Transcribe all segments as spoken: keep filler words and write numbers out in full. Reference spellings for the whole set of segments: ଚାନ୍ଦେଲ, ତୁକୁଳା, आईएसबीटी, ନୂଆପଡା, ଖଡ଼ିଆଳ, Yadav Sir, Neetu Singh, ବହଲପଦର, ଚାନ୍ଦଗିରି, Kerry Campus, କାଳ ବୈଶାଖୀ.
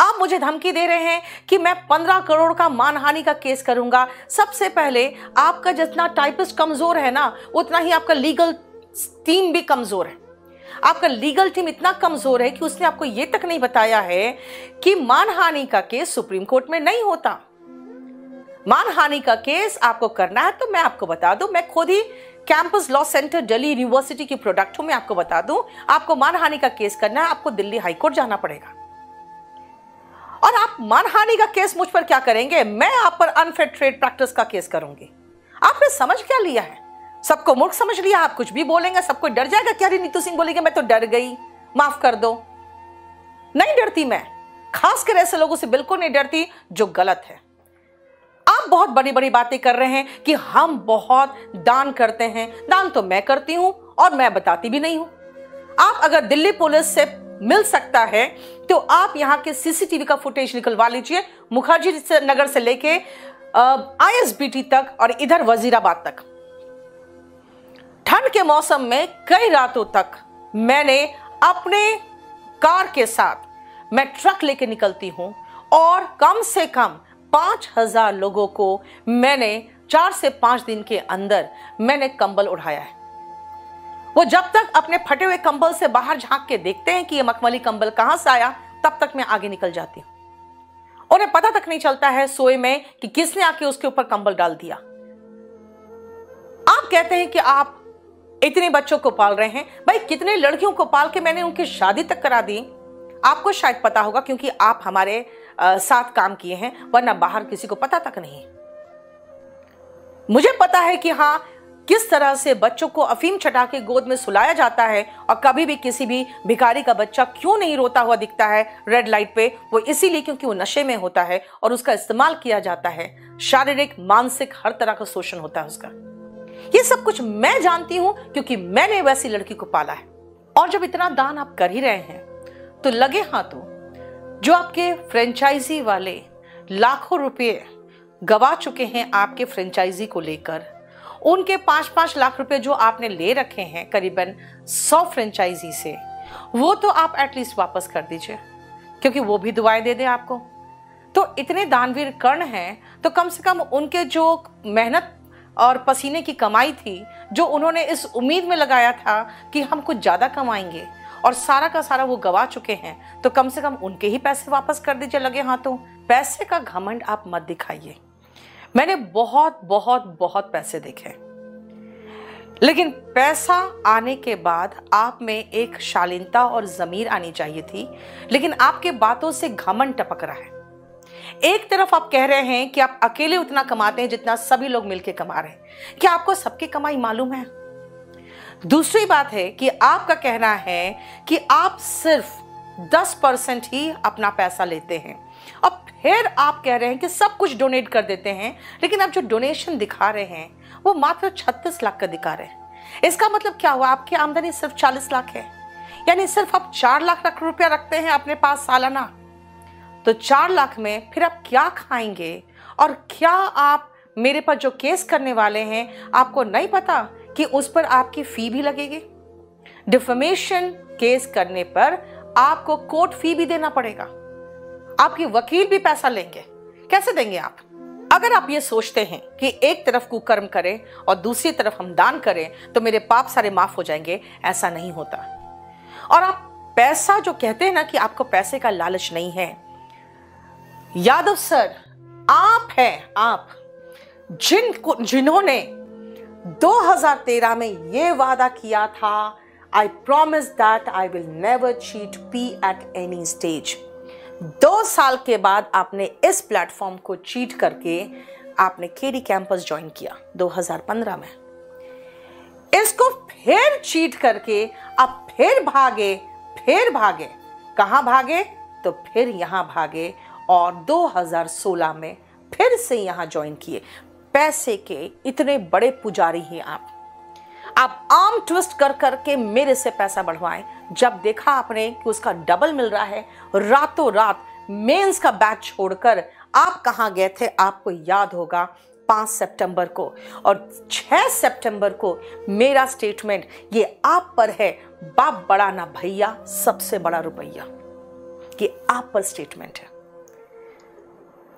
आप मुझे धमकी दे रहे हैं कि मैं पंद्रह करोड़ का मानहानि का केस करूंगा। सबसे पहले आपका जितना टाइपिस्ट कमज़ोर है ना, उतना ही आपका लीगल टीम भी कमज़ोर है। आपका लीगल टीम इतना कमज़ोर है कि उसने आपको ये तक नहीं बताया है कि मानहानि का केस सुप्रीम कोर्ट में नहीं होता। मानहानि का केस आपको करना है तो मैं आपको बता दूं, मैं खुद ही campus law centre Delhi university की प्रोडक्ट हूं। मैं आपको बता दूं, आपको मानहानि का केस करना है आपको दिल्ली हाईकोर्ट जाना पड़ेगा। और आप मानहानि का केस मुझ पर क्या करेंगे? मैं आप पर अनफेयर ट्रेड प्रैक्टिस का केस करूंगी। आपने समझ क्या लिया है? सबको मूर्ख समझ लिया? आप कुछ भी बोलेंगे सबको डर जाएगा। क्या नीतू सिंह बोलेंगे मैं तो डर गई, माफ कर दो। नहीं डरती मैं, खासकर ऐसे लोगों से बिल्कुल नहीं डरती जो गलत है। आप बहुत बड़ी बड़ी बातें कर रहे हैं कि हम बहुत दान करते हैं। दान तो मैं करती हूं और मैं बताती भी नहीं हूं। आप अगर दिल्ली पुलिस से मिल सकता है तो आप यहां के सीसीटीवी का फुटेज निकलवा लीजिए, मुखर्जी नगर से लेके आईएसबीटी तक और इधर वजीराबाद तक। ठंड के मौसम में कई रातों तक मैंने अपने कार के साथ मैं ट्रक लेके निकलती हूं और कम से कम पाँच हजार लोगों को मैंने चार से पाँच दिन के अंदर मैंने कंबल उड़ाया है। वो जब तक अपने फटे हुए कंबल से बाहर झांक के देखते हैं कि ये मखमली कंबल कहाँ से आया, तब तक मैं आगे निकल जाती हूँ। उन्हें पता तक नहीं चलता है सोए में कि किसने आके उसके ऊपर कंबल डाल दिया। आप कहते हैं कि आप इतने बच्चों को पाल रहे हैं। भाई कितने लड़कियों को पाल के मैंने उनकी शादी तक करा दी। आपको शायद पता होगा क्योंकि आप हमारे आ, साथ काम किए हैं, वरना बाहर किसी को पता तक नहीं। मुझे पता है कि हाँ किस तरह से बच्चों को अफीम चटा के गोद में सुलाया जाता है और कभी भी किसी भी भिखारी का बच्चा क्यों नहीं रोता हुआ दिखता है रेड लाइट पे। वो इसीलिए क्योंकि वो नशे में होता है और उसका इस्तेमाल किया जाता है। शारीरिक मानसिक हर तरह का शोषण होता है उसका। ये सब कुछ मैं जानती हूँ क्योंकि मैंने वैसी लड़की को पाला है। और जब इतना दान आप कर ही रहे हैं तो लगे हाथों जो आपके फ्रेंचाइजी वाले लाखों रुपए गवा चुके हैं आपके फ्रेंचाइजी को लेकर, उनके पाँच पाँच लाख रुपए जो आपने ले रखे हैं करीबन सौ फ्रेंचाइजी से, वो तो आप एटलीस्ट वापस कर दीजिए क्योंकि वो भी दुआएं दे दे आपको। तो इतने दानवीर कर्ण हैं तो कम से कम उनके जो मेहनत और पसीने की कमाई थी, जो उन्होंने इस उम्मीद में लगाया था कि हम कुछ ज़्यादा कमाएंगे और सारा का सारा वो गवा चुके हैं, तो कम से कम उनके ही पैसे वापस कर दीजिए लगे हाथों। पैसे का घमंड आप मत दिखाइए। मैंने बहुत बहुत बहुत पैसे देखे, लेकिन पैसा आने के बाद आप में एक शालीनता और ज़मीर आनी चाहिए थी, लेकिन आपके बातों से घमंड टपक रहा है। एक तरफ आप कह रहे हैं कि आप अकेले उतना कमाते हैं जितना सभी लोग मिलकर कमा रहे हैं। क्या आपको सबकी कमाई मालूम है? दूसरी बात है कि आपका कहना है कि आप सिर्फ दस परसेंट ही अपना पैसा लेते हैं और फिर आप कह रहे हैं कि सब कुछ डोनेट कर देते हैं, लेकिन आप जो डोनेशन दिखा रहे हैं वो मात्र छत्तीस लाख का दिखा रहे हैं। इसका मतलब क्या हुआ? आपकी आमदनी सिर्फ चालीस लाख है, यानी सिर्फ आप चार लाख रुपया रखते हैं अपने पास सालाना। तो चार लाख में फिर आप क्या खाएंगे? और क्या आप मेरे पर जो केस करने वाले हैं, आपको नहीं पता कि उस पर आपकी फ़ी भी लगेगी? डिफेमेशन केस करने पर आपको कोर्ट फी भी देना पड़ेगा, आपके वकील भी पैसा लेंगे। कैसे देंगे आप? अगर आप ये सोचते हैं कि एक तरफ कुकर्म करें और दूसरी तरफ हम दान करें तो मेरे पाप सारे माफ़ हो जाएंगे, ऐसा नहीं होता। और आप पैसा जो कहते हैं ना कि आपको पैसे का लालच नहीं है, यादव सर आप हैं, आप जिनको जिन्होंने दो हज़ार तेरह में ये वादा किया था, I promise that I will never cheat P at any stage. दो साल के बाद आपने इस प्लेटफॉर्म को चीट करके आपने केरी कैंपस ज्वाइन किया दो हज़ार पंद्रह में। इसको फिर चीट करके आप फिर भागे फिर भागे कहाँ भागे? तो फिर यहाँ भागे और दो हज़ार सोलह में फिर से यहाँ ज्वाइन किए। पैसे के इतने बड़े पुजारी हैं आप। आप आर्म ट्विस्ट कर करके मेरे से पैसा बढ़वाएं। जब देखा आपने कि उसका डबल मिल रहा है, रातों रात मेंस का बैच छोड़कर आप कहाँ गए थे? आपको याद होगा पाँच सितंबर को और छह सितंबर को मेरा स्टेटमेंट ये आप पर है, बाप बड़ा ना भैया सबसे बड़ा रुपया। ये आप पर स्टेटमेंट है।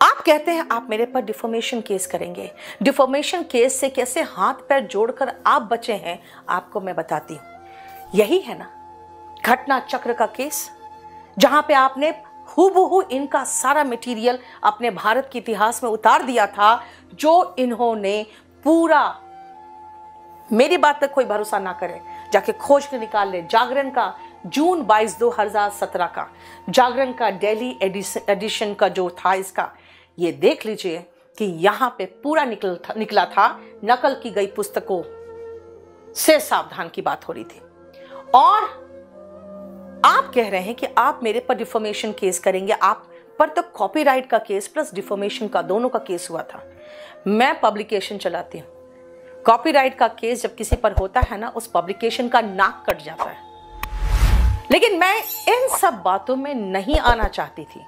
आप कहते हैं आप मेरे पर डिफॉर्मेशन केस करेंगे। डिफॉर्मेशन केस से कैसे हाथ पैर जोड़कर आप बचे हैं आपको मैं बताती हूं। यही है ना घटना चक्र का केस, जहां पे आपने हूबहू इनका सारा मटेरियल अपने भारत के इतिहास में उतार दिया था, जो इन्होंने पूरा, मेरी बात तक कोई भरोसा ना करे, जाके खोज के निकाल ले। जागरण का जून बाईस दो हजार सत्रह का, जागरण का डेली एडिशन का जो था इसका, ये देख लीजिए कि यहाँ पे पूरा निकल था, निकला था नकल की गई पुस्तकों से सावधान की बात हो रही थी। और आप कह रहे हैं कि आप मेरे पर डिफॉर्मेशन केस करेंगे। आप पर तो कॉपीराइट का केस प्लस डिफॉर्मेशन का दोनों का केस हुआ था। मैं पब्लिकेशन चलाती हूँ। कॉपीराइट का केस जब किसी पर होता है ना, उस पब्लिकेशन का नाक कट जाता है। लेकिन मैं इन सब बातों में नहीं आना चाहती थी।